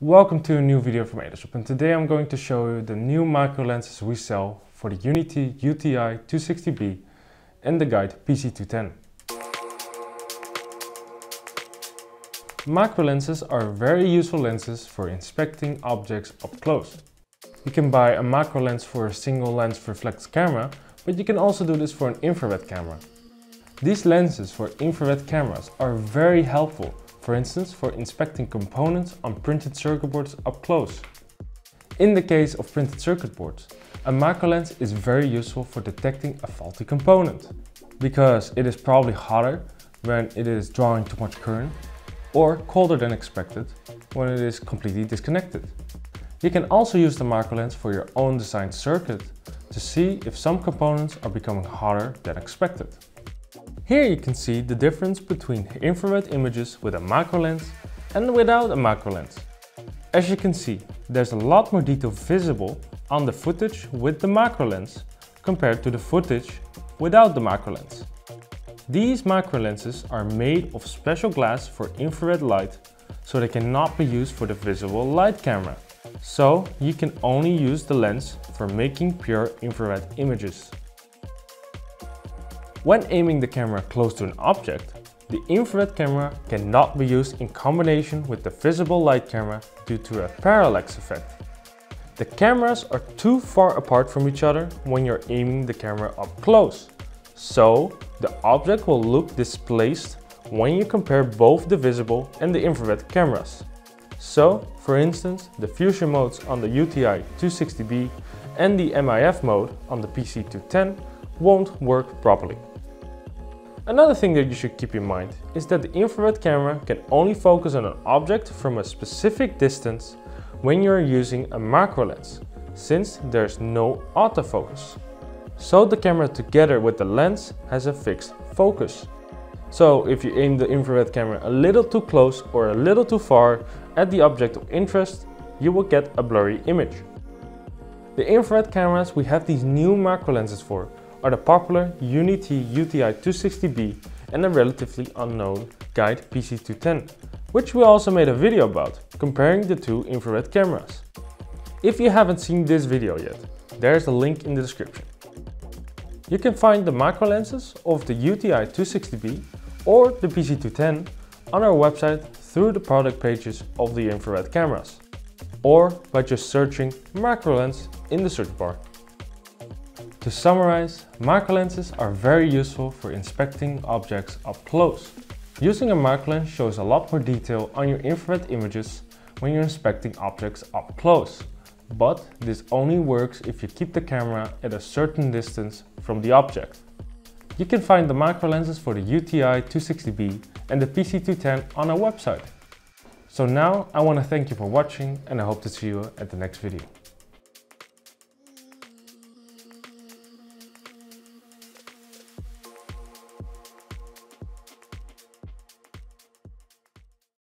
Welcome to a new video from Eleshop, and today I'm going to show you the new micro lenses we sell for the UNI-T UTi260B and the Guide PC210. Micro lenses are very useful lenses for inspecting objects up close. You can buy a macro lens for a single lens reflex camera, but you can also do this for an infrared camera. These lenses for infrared cameras are very helpful, for instance, for inspecting components on printed circuit boards up close. In the case of printed circuit boards, a macro lens is very useful for detecting a faulty component, because it is probably hotter when it is drawing too much current, or colder than expected when it is completely disconnected. You can also use the macro lens for your own designed circuit to see if some components are becoming hotter than expected. Here you can see the difference between infrared images with a macro lens and without a macro lens. As you can see, there's a lot more detail visible on the footage with the macro lens compared to the footage without the macro lens. These macro lenses are made of special glass for infrared light, so they cannot be used for the visible light camera. So you can only use the lens for making pure infrared images. When aiming the camera close to an object, the infrared camera cannot be used in combination with the visible light camera due to a parallax effect. The cameras are too far apart from each other when you're aiming the camera up close, so the object will look displaced when you compare both the visible and the infrared cameras. So, for instance, the fusion modes on the UTi260B and the MIF mode on the PC210 won't work properly. Another thing that you should keep in mind is that the infrared camera can only focus on an object from a specific distance when you're using a macro lens, since there's no autofocus. So the camera together with the lens has a fixed focus. So if you aim the infrared camera a little too close or a little too far at the object of interest, you will get a blurry image. The infrared cameras we have these new macro lenses for are the popular UNI-T UTi260B and the relatively unknown Guide PC210, which we also made a video about, comparing the two infrared cameras. If you haven't seen this video yet, there's a link in the description. You can find the macro lenses of the UTi260B or the PC210 on our website through the product pages of the infrared cameras, or by just searching macro lens in the search bar. To summarize, macro lenses are very useful for inspecting objects up close. Using a macro lens shows a lot more detail on your infrared images when you're inspecting objects up close, but this only works if you keep the camera at a certain distance from the object. You can find the macro lenses for the UTi260B and the PC210 on our website. So now I want to thank you for watching, and I hope to see you at the next video.